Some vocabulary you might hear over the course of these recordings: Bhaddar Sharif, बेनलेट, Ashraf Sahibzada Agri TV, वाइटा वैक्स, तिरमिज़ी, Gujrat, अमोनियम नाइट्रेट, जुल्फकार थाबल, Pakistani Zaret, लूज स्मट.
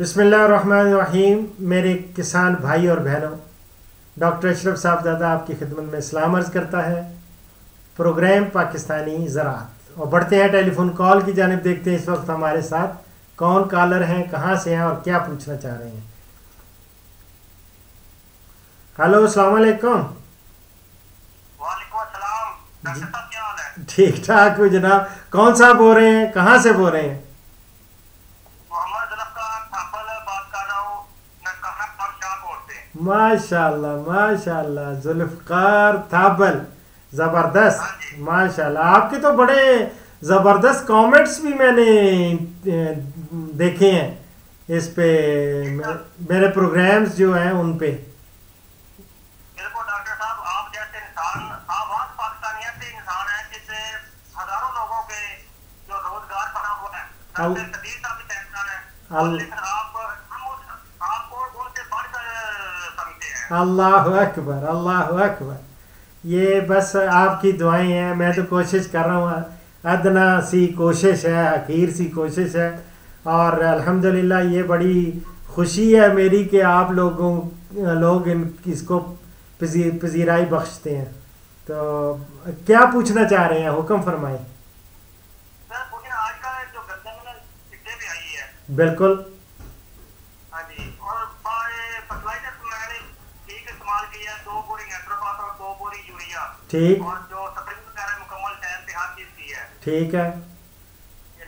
बिस्मिल्लाहिर्रहमानिर्रहीम। मेरे किसान भाई और बहनों, डॉक्टर अशरफ साहबज़ादा आपकी खिदमत में सलाम अर्ज़ करता है। प्रोग्राम पाकिस्तानी ज़रात, और बढ़ते हैं टेलीफोन कॉल की जानिब। देखते हैं इस वक्त हमारे साथ कौन कॉलर हैं, कहाँ से हैं और क्या पूछना चाह रहे हैं। हेलो, अस्सलाम वालेकुम। वालेकुम अस्सलाम। ठीक ठाक हो जनाब? कौन सा बोल रहे हैं, कहाँ से बोल रहे हैं? माशाल्लाह माशाल्लाह, जुल्फकार थाबल, ज़बरदस्त माशाल्लाह। आपके तो बड़े ज़बरदस्त कमेंट्स भी मैंने देखे हैं इस पे, मेरे प्रोग्राम्स जो हैं उन पे। बिल्कुल डॉक्टर साहब, आप जैसे इंसान, आवाज़ पाकिस्तानी ऐसे इंसान है जिससे हजारों लोगों के जो रोजगार बना हुआ है। अल्लाह अकबर अल्लाह अकबर। ये बस आपकी दुआएं हैं। मैं तो कोशिश कर रहा हूँ, अदना सी कोशिश है, अखीर सी कोशिश है, और अल्हम्दुलिल्लाह ये बड़ी खुशी है मेरी कि आप लोग इसको पजीराई बख्शते हैं। तो क्या पूछना चाह रहे हैं, हुक्म फरमाएं। बिल्कुल ठीक, और जो सप्रिंग वगैरह मुकम्मल टाइम पे हर चीज की है, ठीक है।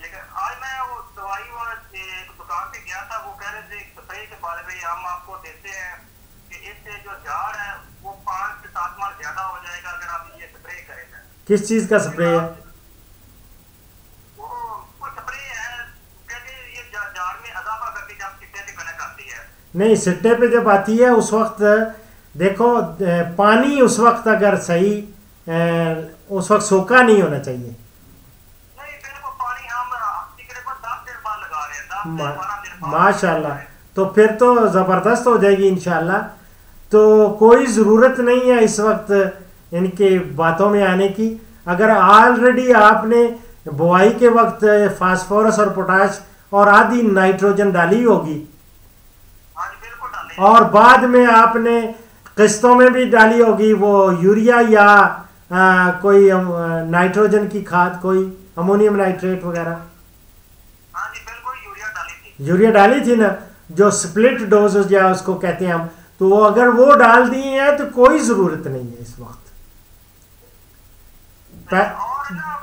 लेकिन आज मैं वो दवाई वाला दुकान पे गया था, वो कह रहे थे स्प्रे के बारे में हम आपको देते हैं कि इससे जो झाड़ है वो 5 से 7 मार ज्यादा हो जाएगा अगर आप ये स्प्रे करेंगे। किस चीज का स्प्रे है? वो स्प्रे है कहते ये झाड़ में अजाफा करती है जब सिट्टे पे कनक आती है। नहीं, सिट्टे पे जब आती है उस वक्त देखो पानी उस वक्त अगर सही उस वक्त सोखा नहीं होना चाहिए। नहीं, पानी हम माशाल्लाह, तो फिर तो ज़बरदस्त हो जाएगी इंशाल्लाह। तो कोई ज़रूरत नहीं है इस वक्त इनके बातों में आने की। अगर ऑलरेडी आपने बुआई के वक्त फास्फोरस और पोटाश और आधी नाइट्रोजन डाली होगी, और बाद में आपने किस्तों में भी डाली होगी वो यूरिया या कोई नाइट्रोजन की खाद, कोई अमोनियम नाइट्रेट वगैरह। हाँ जी बिल्कुल, यूरिया डाली थी ना, जो स्प्लिट डोज या उसको कहते हैं हम, तो वो अगर वो डाल दिए हैं तो कोई ज़रूरत नहीं है इस वक्त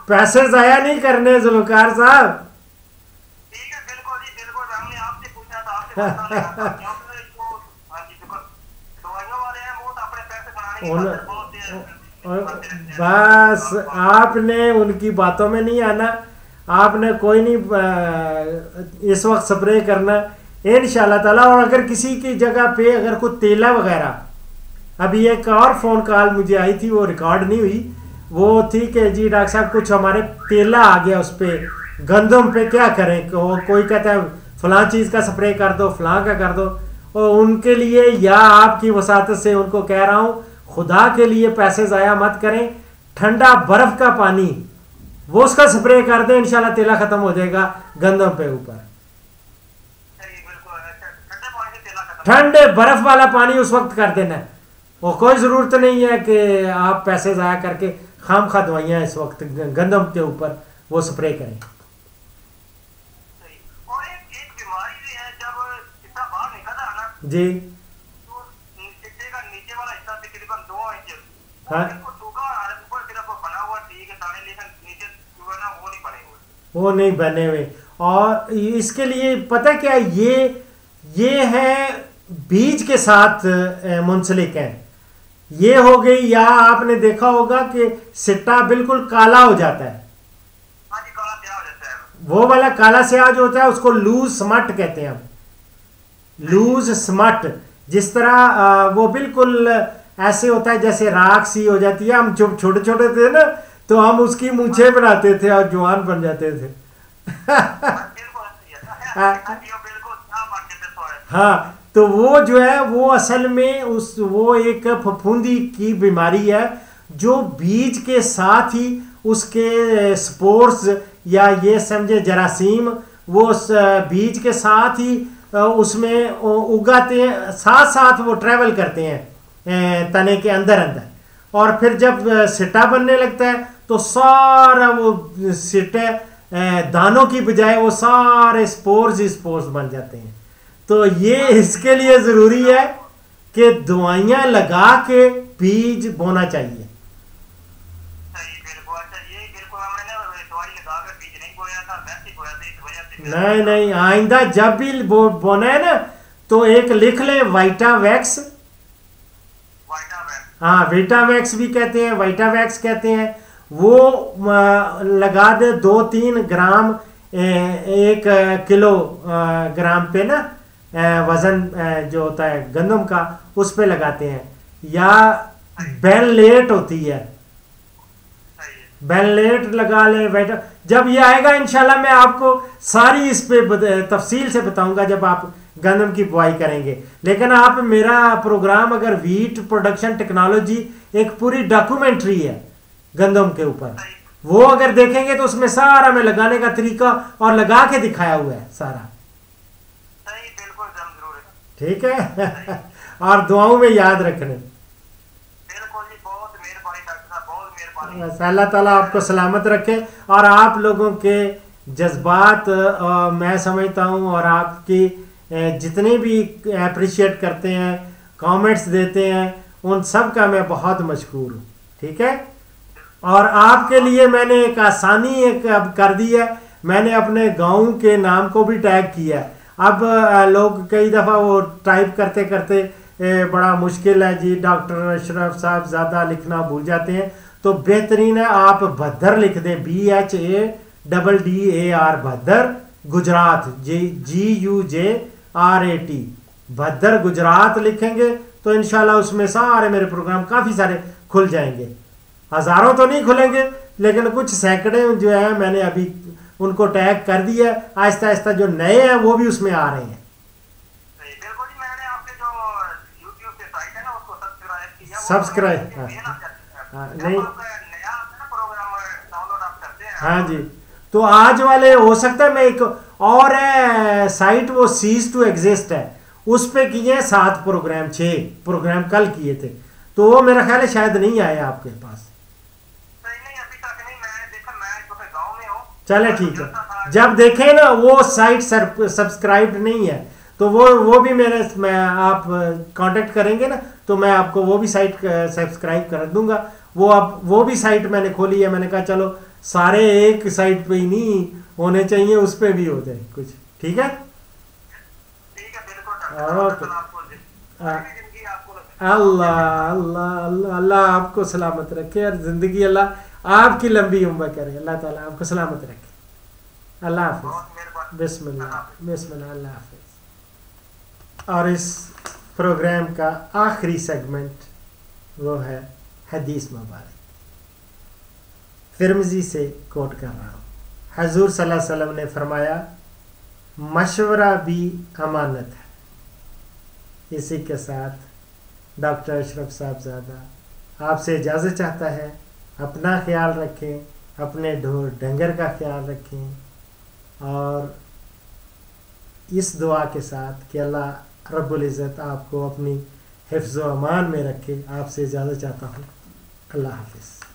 पैसे ज़ाया नहीं करने। जुल्फकार साहब ठीक है, बिल्कुल जी बिल्कुल, हमने आपसे पूछा था। बस आपने उनकी बातों में नहीं आना, आपने कोई नहीं इस वक्त स्प्रे करना इंशाल्लाह ताला। और अगर किसी की जगह पे अगर कोई तेला वगैरह, अभी एक और फ़ोन कॉल मुझे आई थी, वो रिकॉर्ड नहीं हुई, वो थी कि जी डॉक्टर साहब कुछ हमारे तेला आ गया उस पर, गंदम पे क्या करें? कोई कहता है फलां चीज़ का स्प्रे कर दो, फलां का कर दो, और उनके लिए या आपकी वसात से उनको कह रहा हूँ, खुदा के लिए पैसे ज़ाया मत करें। ठंडा बर्फ़ का पानी वो उसका स्प्रे कर दें, इंशाल्लाह तेला ख़त्म हो जाएगा गंदम पे ऊपर। ठंडे बर्फ़ वाला पानी उस वक्त कर देना है, और कोई ज़रूरत नहीं है कि आप पैसे ज़ाया करके खाम खा दवाइयाँ इस वक्त गंदम के ऊपर वो स्प्रे करें। जी हाँ, वो नहीं बने हुए। और इसके लिए पता क्या, ये है बीज के साथ मुंसलिक हैं, ये हो गई। या आपने देखा होगा कि सिट्टा बिल्कुल काला हो जाता है, वो वाला काला स्याज होता है, उसको लूज स्मट कहते हैं हम। लूज स्मट जिस तरह वो बिल्कुल ऐसे होता है जैसे राख सी हो जाती है। हम जब छोटे छोटे थे ना तो हम उसकी मूंछें बनाते थे और जवान बन जाते थे। हाँ, तो वो जो है वो असल में वो एक फफूंदी की बीमारी है जो बीज के साथ ही उसके स्पोर्स या ये समझे जरासीम, वो बीज के साथ ही उसमें उगाते हैं, साथ साथ वो ट्रैवल करते हैं तने के अंदर अंदर, और फिर जब सिट्टा बनने लगता है तो सारा वो सिट्टे दानों की बजाय वो सारे स्पोर्स बन जाते हैं। तो ये इसके लिए ज़रूरी है कि दवाइयाँ लगा के बीज बोना चाहिए। नहीं, आइंदा जब भी बोना है ना तो एक लिख ले वाइटा वैक्स। हाँ, वीटा वैक्स भी कहते हैं, वाइटा वैक्स कहते हैं। वो लगा दे 2-3 ग्राम एक किलो ग्राम पे ना वजन जो होता है गंदम का, उस पे लगाते हैं। या बेनलेट होती है, बेनलेट लगा ले वाइटा। जब ये आएगा इंशाल्लाह मैं आपको सारी इस पे तफसील से बताऊंगा जब आप गंदम की बुआई करेंगे। लेकिन आप मेरा प्रोग्राम अगर व्हीट प्रोडक्शन टेक्नोलॉजी, एक पूरी डॉक्यूमेंट्री है गंदम के ऊपर, वो अगर देखेंगे तो उसमें सारा मैं लगाने का तरीका और लगा के दिखाया हुआ है सारा। ठीक है। और दुआओं में याद रखने। अल्लाह ताला आपको सलामत रखे, और आप लोगों के जज्बात मैं समझता हूँ, और आपकी जितने भी अप्रिशिएट करते हैं, कमेंट्स देते हैं, उन सब का मैं बहुत मशकूर हूँ। ठीक है। और आपके लिए मैंने एक आसानी एक अब कर दी है, मैंने अपने गांव के नाम को भी टैग किया। अब लोग कई दफ़ा वो टाइप करते करते बड़ा मुश्किल है जी, डॉक्टर अशरफ साहबज़ादा लिखना भूल जाते हैं। तो बेहतरीन है, आप भद्दर लिख दें, BHADDAR भद्दर गुजरात, GUJRAT भद्दर गुजरात लिखेंगे तो इंशाल्लाह उसमें सारे मेरे प्रोग्राम काफ़ी सारे खुल जाएंगे। हज़ारों तो नहीं खुलेंगे लेकिन कुछ सैकड़े जो है मैंने अभी उनको टैग कर दिया है। आहिस्ता आहिस्ता जो नए हैं वो भी उसमें आ रहे हैं। सब्सक्राइब नहीं, हाँ जी। तो आज वाले हो सकता है, मैं एक और है साइट वो सीज टू एग्जिस्ट है, उस पे किए 7 प्रोग्राम 6 प्रोग्राम कल किए थे, तो वो मेरा ख्याल है शायद नहीं आया आपके पास। चले ठीक है, जब देखें ना वो साइट सब्सक्राइब्ड नहीं है तो वो भी मेरे आप कांटेक्ट करेंगे ना तो मैं आपको वो भी साइट सब्सक्राइब कर दूंगा। वो भी साइट मैंने खोली है, मैंने कहा चलो सारे एक साइट पे ही नहीं होने चाहिए, उस पे भी होते हैं कुछ। ठीक है, अल्लाह आपको सलामत रखे और ज़िंदगी अल्लाह आपकी लंबी उम्र करे। अल्लाह ताला आपको सलामत रखे। अल्लाह हाफिज़। बिस्मिल्लाह। अल्लाह हाफिज़। और इस प्रोग्राम का आखिरी सेगमेंट वो है हदीस मुबारक। तिरमिज़ी से कोट कर रहा हूँ। हजूर सल्लल्लाहु अलैहि वसल्लम ने फरमाया, मशवरा भी अमानत है। इसी के साथ डॉक्टर अशरफ साहबज़ादा आपसे इजाज़त चाहता है। अपना ख्याल रखें, अपने ढोर डंगर का ख्याल रखें, और इस दुआ के साथ कि अल्लाह रब्बुल इज़्ज़त आपको अपनी हिफ्ज़ व अमान में रखे, आपसे इजाज़त चाहता हूँ। अल्लाह हाफिज़।